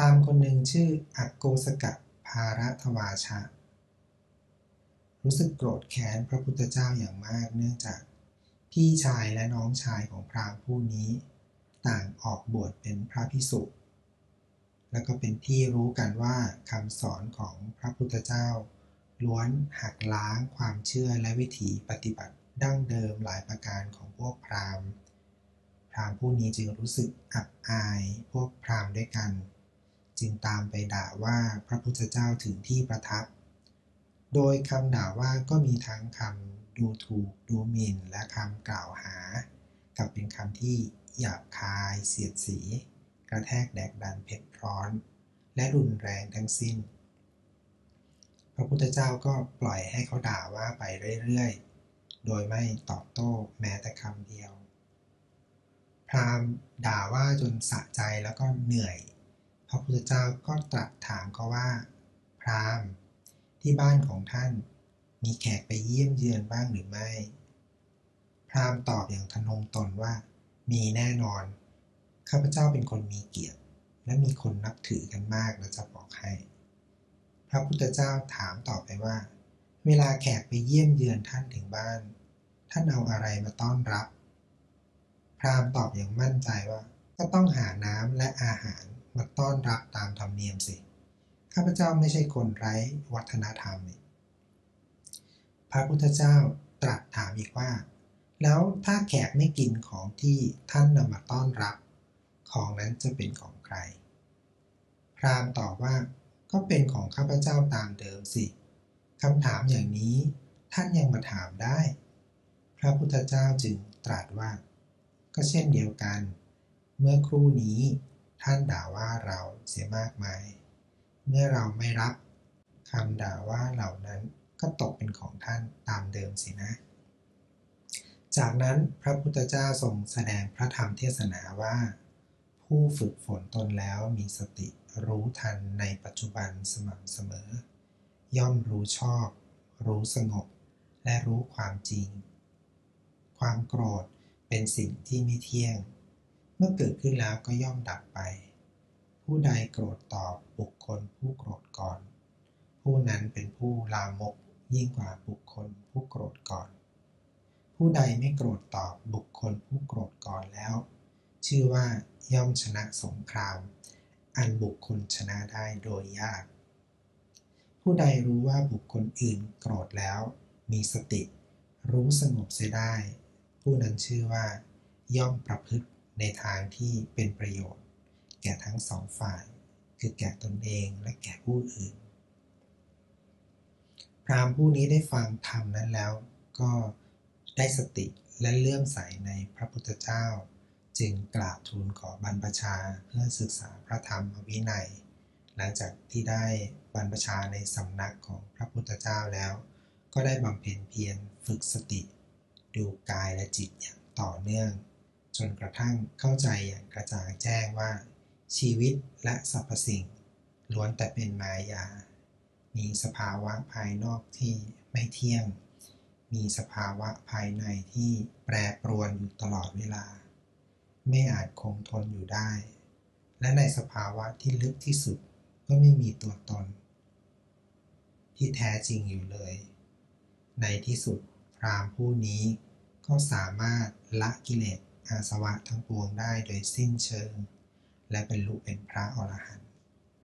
รามคนหนึ่งชื่ออักโกสกภารทวาชะรู้สึกโกรธแค้นพระพุทธเจ้าอย่างมากเนื่องจากพี่ชายและน้องชายของพราหมณ์ผู้นี้ต่างออกบวชเป็นพระภิกษุและก็เป็นที่รู้กันว่าคำสอนของพระพุทธเจ้าล้วนหักล้างความเชื่อและวิถีปฏิบัติดั้งเดิมหลายประการของพวกพราหมณ์ผู้นี้จึงรู้สึกอับอายพวกพราหมณ์ด้วยกันจึงตามไปด่าว่าพระพุทธเจ้าถึงที่ประทับโดยคำด่าว่าก็มีทั้งคำดูถูกดูหมิ่นและคำกล่าวหากับเป็นคำที่หยาบคายเสียดสีกระแทกแดกดันเผ็ดร้อนและรุนแรงทั้งสิ้นพระพุทธเจ้าก็ปล่อยให้เขาด่าว่าไปเรื่อยๆโดยไม่ตอบโต้แม้แต่คำเดียวพราหมณ์ด่าว่าจนสะใจแล้วก็เหนื่อยพระพุทธเจ้าก็ตรัสถามเขาว่าพราหมณ์ที่บ้านของท่านมีแขกไปเยี่ยมเยือนบ้างหรือไม่พราหมณ์ตอบอย่างทะนงตนว่ามีแน่นอนข้าพเจ้าเป็นคนมีเกียรติและมีคนนับถือกันมากและจะบอกให้พระพุทธเจ้าถามต่อไปว่าเวลาแขกไปเยี่ยมเยือนท่านถึงบ้านท่านเอาอะไรมาต้อนรับพราหมณ์ตอบอย่างมั่นใจว่าก็ต้องหาน้ำและอาหารมาต้อนรับตามธรรมเนียมสิข้าพเจ้าไม่ใช่คนไร้วัฒนธรรมนี่พระพุทธเจ้าตรัสถามอีกว่าแล้วถ้าแขกไม่กินของที่ท่านนำมาต้อนรับของนั้นจะเป็นของใครพราหมณ์ตอบว่าก็เป็นของข้าพเจ้าตามเดิมสิคำถามอย่างนี้ท่านยังมาถามได้พระพุทธเจ้าจึงตรัสว่าก็เช่นเดียวกันเมื่อครู่นี้ท่านด่าว่าเราเสียมากมายเมื่อเราไม่รับคำด่าว่าเหล่านั้นก็ตกเป็นของท่านตามเดิมสินะจากนั้นพระพุทธเจ้าทรงแสดงพระธรรมเทศนาว่าผู้ฝึกฝนตนแล้วมีสติรู้ทันในปัจจุบันสม่ำเสมอย่อมรู้ชอบรู้สงบและรู้ความจริงความโกรธเป็นสิ่งที่ไม่เที่ยงเมื่อเกิดขึ้นแล้วก็ย่อมดับไปผู้ใดโกรธตอบบุคคลผู้โกรธก่อนผู้นั้นเป็นผู้ลามกยิ่งกว่าบุคคลผู้โกรธก่อนผู้ใดไม่โกรธตอบบุคคลผู้โกรธก่อนแล้วชื่อว่าย่อมชนะสงครามอันบุคคลชนะได้โดยยากผู้ใดรู้ว่าบุคคลอื่นโกรธแล้วมีสติรู้สงบเสียได้ผู้นั้นชื่อว่าย่อมประพฤติในทางที่เป็นประโยชน์แก่ทั้งสองฝ่ายคือแก่ตนเองและแก่ผู้อื่นพราหมณ์ผู้นี้ได้ฟังธรรมนั้นแล้วก็ได้สติและเลื่อมใสในพระพุทธเจ้าจึงกราบทูลขอบรรพชาเพื่อศึกษาพระธรรมวินัยหลังจากที่ได้บรรพชาในสำนักของพระพุทธเจ้าแล้วก็ได้บำเพ็ญเพียรฝึกสติดูกายและจิตอย่างต่อเนื่องจนกระทั่งเข้าใจอย่างกระจ่างแจ้งว่าชีวิตและสรรพสิ่งล้วนแต่เป็นมายามีสภาวะภายนอกที่ไม่เที่ยงมีสภาวะภายในที่แปรปรวนอยู่ตลอดเวลาไม่อาจคงทนอยู่ได้และในสภาวะที่ลึกที่สุดก็ไม่มีตัวตนที่แท้จริงอยู่เลยในที่สุดพราหมณ์ผู้นี้ก็สามารถละกิเลสอาสวะทั้งปวงได้โดยสิ้นเชิงและบรรลุเป็นพระอรหันต์